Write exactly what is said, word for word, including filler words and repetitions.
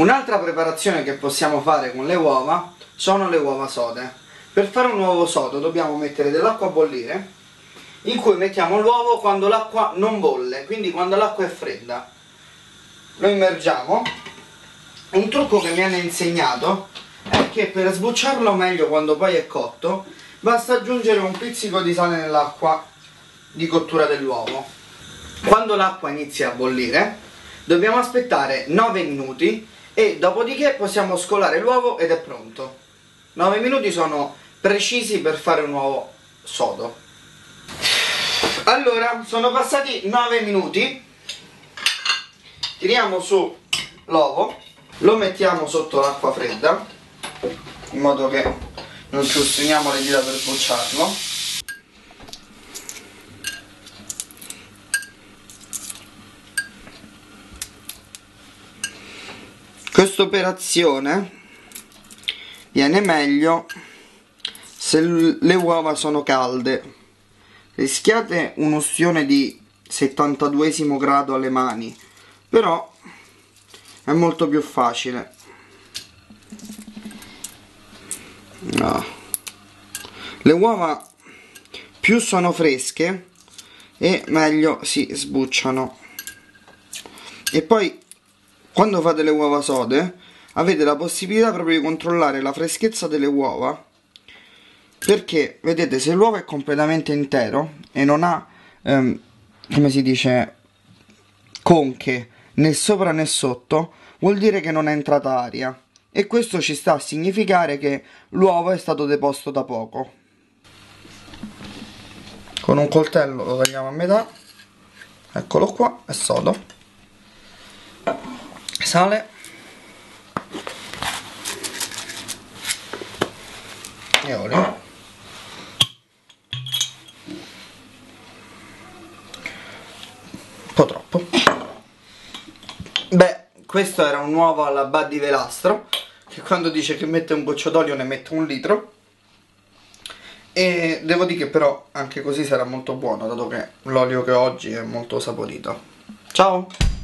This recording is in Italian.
Un'altra preparazione che possiamo fare con le uova sono le uova sode. Per fare un uovo sodo dobbiamo mettere dell'acqua a bollire, in cui mettiamo l'uovo quando l'acqua non bolle, quindi quando l'acqua è fredda. Lo immergiamo. Un trucco che mi hanno insegnato è che per sbucciarlo meglio quando poi è cotto basta aggiungere un pizzico di sale nell'acqua di cottura dell'uovo. Quando l'acqua inizia a bollire dobbiamo aspettare nove minuti e dopodiché possiamo scolare l'uovo ed è pronto. nove minuti sono precisi per fare un uovo sodo. Allora, sono passati nove minuti, tiriamo su l'uovo, lo mettiamo sotto l'acqua fredda in modo che non ci ossiniamo le dita per sbucciarlo. Questa operazione viene meglio se le uova sono calde. Rischiate un'ustione di settantaduesimo grado alle mani, però è molto più facile. No. Le uova più sono fresche e meglio si sbucciano. E poi quando fate le uova sode avete la possibilità proprio di controllare la freschezza delle uova, perché vedete, se l'uovo è completamente intero e non ha ehm, come si dice conche né sopra né sotto, vuol dire che non è entrata aria, e questo ci sta a significare che l'uovo è stato deposto da poco. Con un coltello lo tagliamo a metà, eccolo qua, è sodo. Sale e olio. Un po' troppo. Beh, questo era un uovo alla Ba di Velastro, che quando dice che mette un goccio d'olio ne mette un litro, e devo dire che però anche così sarà molto buono, dato che l'olio che ho oggi è molto saporito. Ciao!